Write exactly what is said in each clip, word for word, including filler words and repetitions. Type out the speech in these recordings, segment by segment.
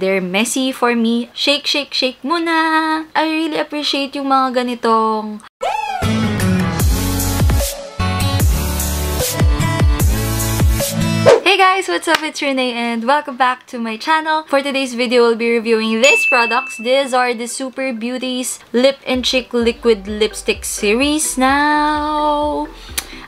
They're messy for me. Shake, shake, shake muna! I really appreciate yung mga ganitong Hey guys! What's up? It's Renee and welcome back to my channel. For today's video, we'll be reviewing these products. These are the Sooper Beaute's Lip and Cheek Liquid Lipstick Series now.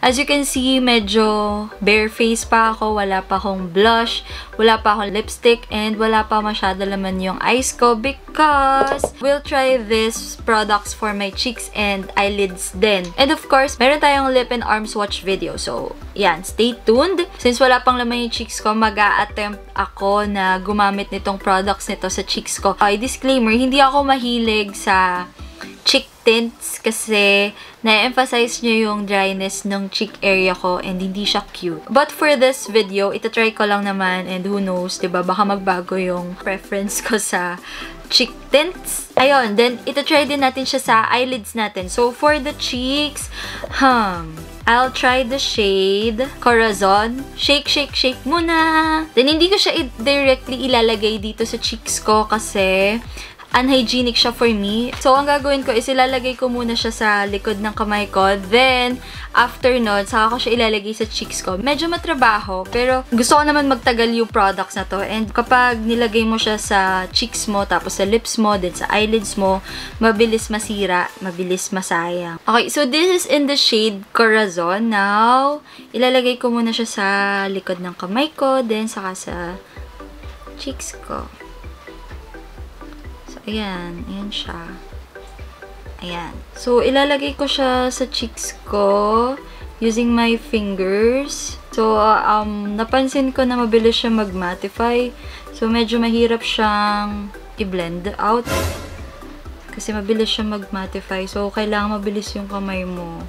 As you can see, medyo bare face pa ako, wala pa akong blush, wala pa akong lipstick, and wala pa masyado laman yung eyes ko because we'll try these products for my cheeks and eyelids then. And of course, meron tayong lip and arm swatch video. So, yan, stay tuned. Since wala pang laman yung cheeks ko, mag-a-attempt ako na gumamit nitong products nito sa cheeks ko. Okay, disclaimer, hindi ako mahilig sa cheek tints kasi na-emphasize nyo yung dryness ng cheek area ko and hindi siya cute. But for this video, itatry ko lang naman and who knows, diba? Baka magbago yung preference ko sa cheek tints. Ayun, then itatry din natin siya sa eyelids natin. So for the cheeks, hmm, I'll try the shade Corazon. Shake, shake, shake muna! Then hindi ko siya directly ilalagay dito sa cheeks ko kasi unhygienic siya for me. So, ang gagawin ko is ilalagay ko muna siya sa likod ng kamay ko. Then, after nun, saka ko siya ilalagay sa cheeks ko. Medyo matrabaho, pero gusto ko naman magtagal yung products na to. And kapag nilagay mo siya sa cheeks mo, tapos sa lips mo, then sa eyelids mo, mabilis masira, mabilis masayang. Okay, so this is in the shade Corazon. Now, ilalagay ko muna siya sa likod ng kamay ko, then saka sa cheeks ko. Ayan, ayan siya. Ayan. So, ilalagay ko siya sa cheeks ko using my fingers. So, um, napansin ko na mabilis siya mag-mattify. So, medyo mahirap siyang i-blend out. Kasi mabilis siya mag-mattify. So, kailangan mabilis yung kamay mo.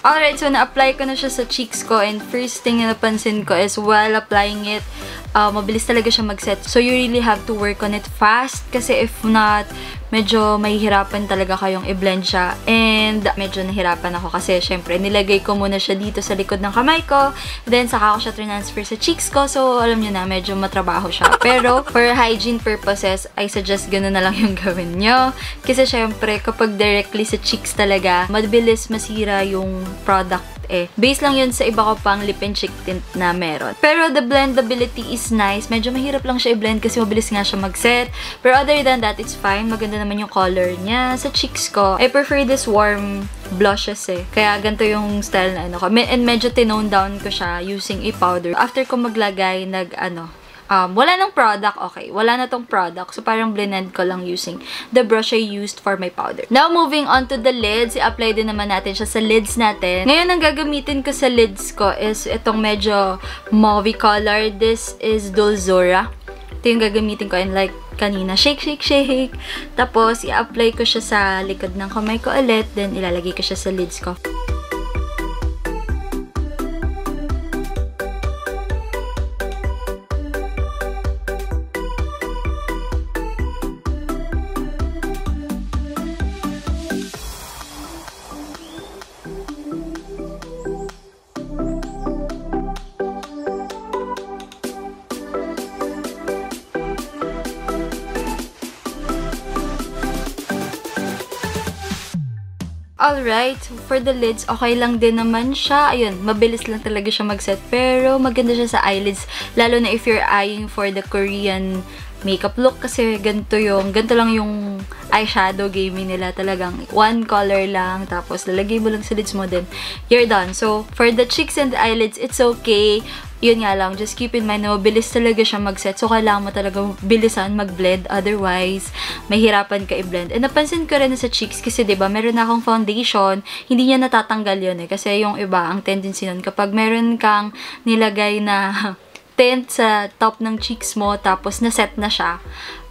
Alright, so na-apply ko na siya sa cheeks ko and first thing na napansin ko is while applying it, uh, mabilis talaga siya mag-set. So you really have to work on it fast kasi if not, medyo mahihirapan talaga kayong i-blend siya. And medyo nahirapan ako kasi syempre nilagay ko muna siya dito sa likod ng kamay ko, then saka ko siya transfer sa cheeks ko. So alam nyo na, medyo matrabaho siya. Pero for hygiene purposes, I suggest ganun na lang yung gawin nyo. Kasi syempre kapag directly sa cheeks talaga, mabilis masira yung product eh. Based lang yun sa iba ko pang lip and cheek tint na meron. Pero the blendability is nice. Medyo mahirap lang siya i-blend kasi mabilis nga siya mag-set. Pero other than that, it's fine. Maganda naman yung color niya sa cheeks ko. I prefer this warm blushes eh. Kaya ganito yung style na ano ko. And medyo tinone down ko siya using a powder. After ko maglagay, nag ano, Um, wala nang product, okay. Wala na tong product. So, parang blended ko lang using the brush I used for my powder. Now, moving on to the lids. I-apply din naman natin siya sa lids natin. Ngayon, ang gagamitin ko sa lids ko is itong medyo mauve color. This is Dulzura. Ito yung gagamitin ko. And like kanina, shake, shake, shake. Tapos, i-apply ko siya sa likod ng kamay ko ulit. Then, ilalagay ko siya sa lids ko. Alright, for the lids, okay lang din naman siya. Ayun, mabilis lang talaga siya mag-set. Pero maganda siya sa eyelids. Lalo na if you're eyeing for the Korean makeup look. Kasi ganito yung, ganito lang yung eyeshadow gaming nila. Talagang one color lang. Tapos lalagay mo lang sa lids mo din. You're done. So, for the cheeks and the eyelids, it's okay. Yun nga lang, just keep in mind na mabilis talaga siya mag-set. So, kailangan mo talaga bilisan mag-blend. Otherwise, mahirapan ka i-blend. And napansin ko rin sa cheeks kasi, diba, meron na akong foundation. Hindi niya natatanggal yun eh. Kasi yung iba, ang tendency nun, kapag meron kang nilagay na tint sa top ng cheeks mo, tapos na-set na siya,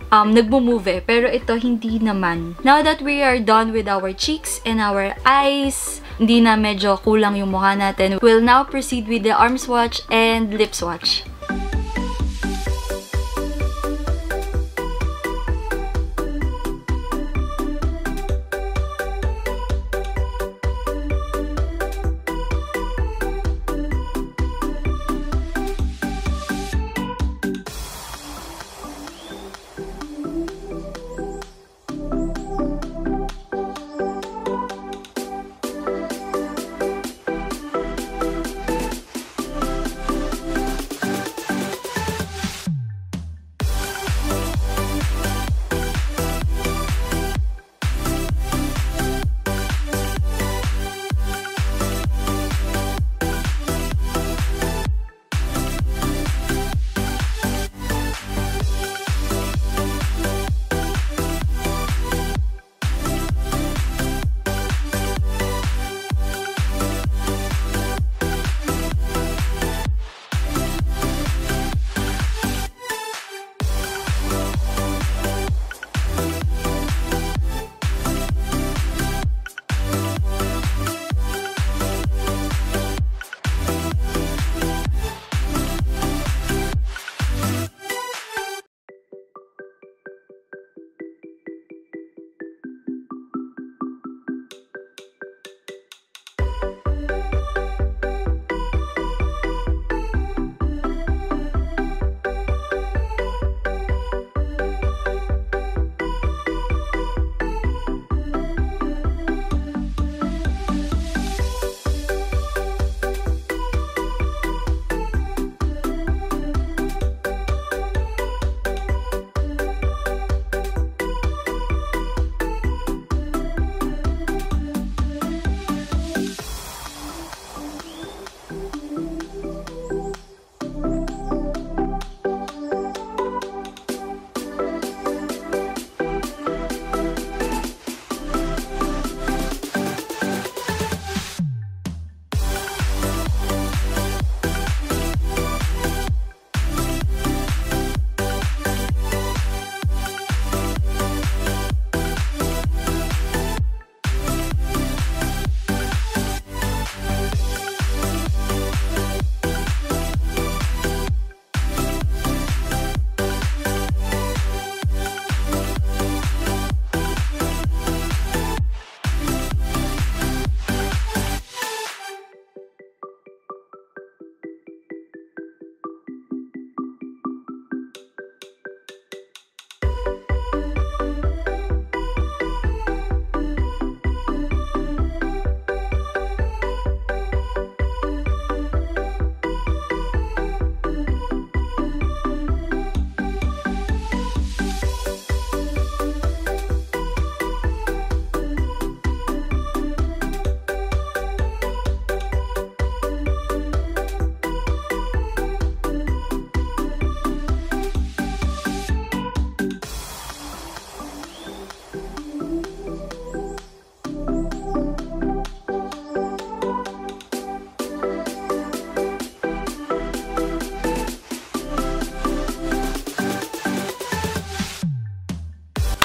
um, nagmo-move eh. Pero ito, hindi naman. Now that we are done with our cheeks and our eyes, hindi na medyo kulang yung mukha natin. We'll now proceed with the arm swatch and lip swatch.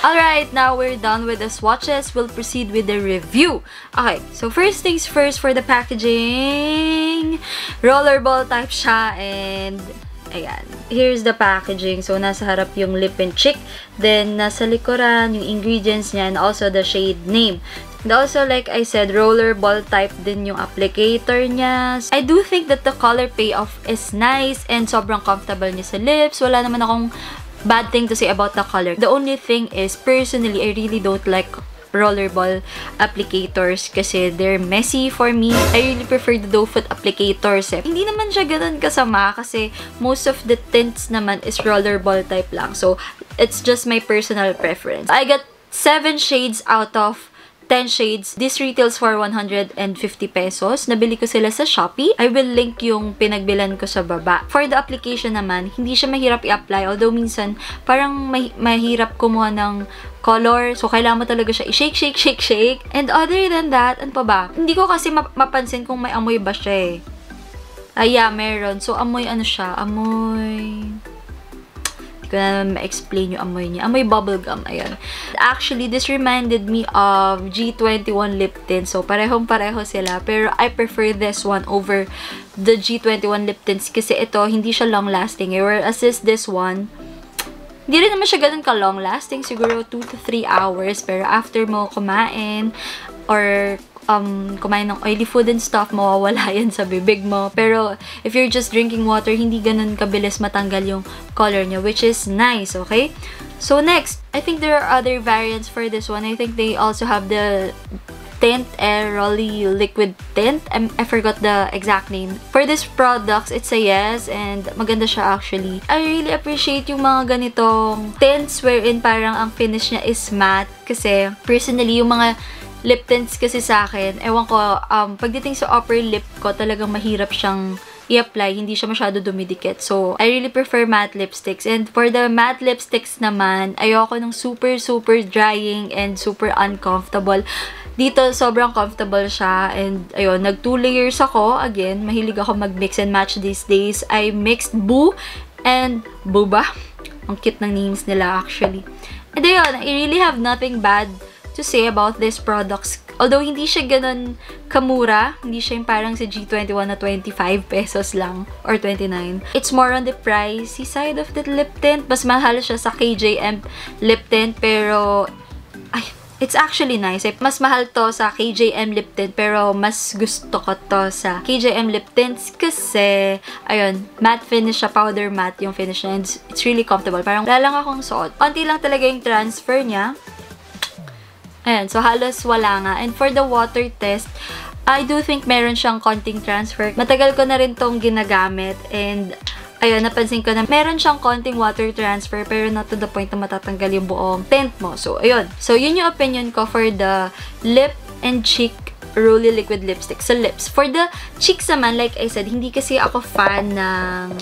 Alright, now we're done with the swatches. We'll proceed with the review. Okay, so first things first for the packaging. Rollerball type siya and... Ayan. Here's the packaging. So, nasa harap yung Lip and Cheek. Then, nasa likuran, yung ingredients niya, and also the shade name. And also, like I said, rollerball type din yung applicator niya. So, I do think that the color payoff is nice and sobrang comfortable niya sa lips. Wala naman akong bad thing to say about the color. The only thing is, personally, I really don't like rollerball applicators kasi they're messy for me. I really prefer the doe foot applicators eh. Hindi naman siya ganun kasama kasi most of the tints naman is rollerball type lang. So, it's just my personal preference. I got seven shades out of ten shades. This retails for one hundred fifty pesos. Nabili ko sila sa Shopee. I will link yung pinagbilan ko sa baba. For the application naman, hindi siya mahirap i-apply. Although minsan, parang ma- mahirap kumuha ng color. So, kailangan mo talaga siya i-shake, shake, shake, shake. And other than that, ano pa ba? Hindi ko kasi map mapansin kung may amoy ba siya eh. Ah, yeah, meron. So, amoy ano siya? Amoy... Hindi ko na ma-explain yung amoy niya. Amoy bubblegum, ayan. Actually, this reminded me of G twenty-one lip tint. So, parehong-pareho sila. Pero, I prefer this one over the G twenty-one lip tints kasi ito, hindi siya long-lasting. Whereas this one, hindi rin naman siya ganun ka-long-lasting. Siguro two to three hours. Pero, after mo kumain or... Um, kumain ng oily food and stuff, mawawala yan sa bibig mo. Pero, if you're just drinking water, hindi ganun kabilis matanggal yung color niya, which is nice, okay? So, next, I think there are other variants for this one. I think they also have the Tint eh, Rolly Liquid Tint. I, I forgot the exact name. For this products, it's a yes and maganda siya actually. I really appreciate yung mga ganitong tints wherein parang ang finish niya is matte kasi personally, yung mga lip tints kasi sa akin, ewan ko, um, pagdating sa upper lip ko, talagang mahirap siyang i-apply. Hindi siya masyado dumidikit. So, I really prefer matte lipsticks. And for the matte lipsticks naman, ayoko ng super, super drying and super uncomfortable. Dito, sobrang comfortable siya. And, ayun, nag two layers ako. Again, mahilig ako mag-mix and match these days. I mixed Boo and Booba. Ang cute ng names nila, actually. And ayun, I really have nothing bad to say about these products. Although, hindi siya ganun kamura. Hindi siya yung parang sa G twenty-one na twenty-five pesos lang. Or twenty-nine. It's more on the pricey side of the lip tint. Mas mahal siya sa K J M lip tint. Pero, ay, it's actually nice. Mas mahal to sa K J M lip tint. Pero, mas gusto ko to sa K J M lip tints. Kasi, ayun, matte finish siya. Powder matte yung finish niya. And it's really comfortable. Parang wala lang akong suot. Unti lang talaga yung transfer niya. Ayan, so halos wala nga. And for the water test, I do think meron siyang konting transfer. Matagal ko na rin tong ginagamit. And, ayun, napansin ko na meron siyang konting water transfer pero not to the point na matatanggal yung buong tint mo. So, ayun. So, yun yung opinion ko for the Lip and Cheek Rolly Liquid Lipstick sa lips. For the cheeks naman, like I said, hindi kasi ako fan ng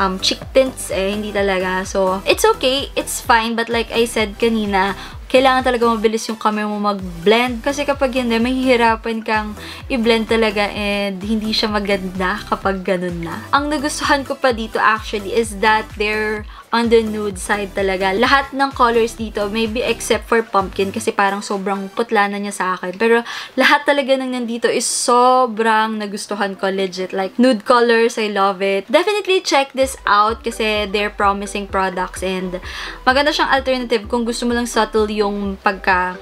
um, cheek tints eh. Hindi talaga. So, it's okay. It's fine. But like I said kanina, kailangan talaga mabilis yung kamay mo mag-blend. Kasi kapag hindi, mahihirapan kang i-blend talaga and hindi siya maganda kapag ganun na. Ang nagustuhan ko pa dito actually is that they're on the nude side talaga. Lahat ng colors dito, maybe except for pumpkin kasi parang sobrang putlana niya sa akin. Pero lahat talaga ng nandito is sobrang nagustuhan ko, legit. Like, nude colors, I love it. Definitely check this out kasi they're promising products and maganda siyang alternative kung gusto mo lang subtle yung pagka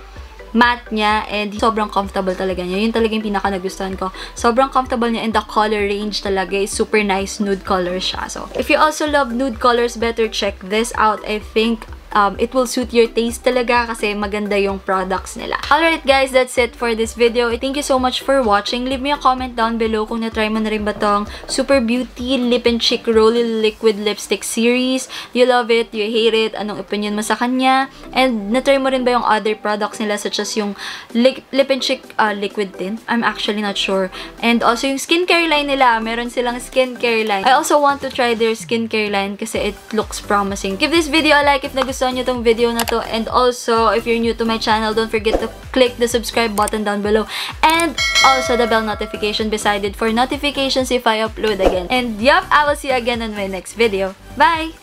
matte niya and sobrang comfortable talaga niya. Yun talaga yung pinaka nagustuhan ko. Sobrang comfortable niya and the color range talaga is super nice, nude color siya. So, if you also love nude colors, better check this out. I think Um, it will suit your taste talaga kasi maganda yung products nila. Alright guys, that's it for this video. Thank you so much for watching. Leave me a comment down below kung na-try mo na rin ba tong Sooper Beaute Lip and Cheek Rolly Liquid Lipstick Series. Do you love it? Do you hate it? Anong opinion mo sa kanya? And na-try mo rin ba yung other products nila such as yung Lip, lip and Cheek uh, Liquid Tint? I'm actually not sure. And also yung skincare line nila. Meron silang skincare line. I also want to try their skincare line kasi it looks promising. Give this video a like if nagustuhan nyo tong video na to, and also if you're new to my channel, don't forget to click the subscribe button down below and also the bell notification beside it for notifications if I upload again. And yup, I will see you again on my next video. Bye!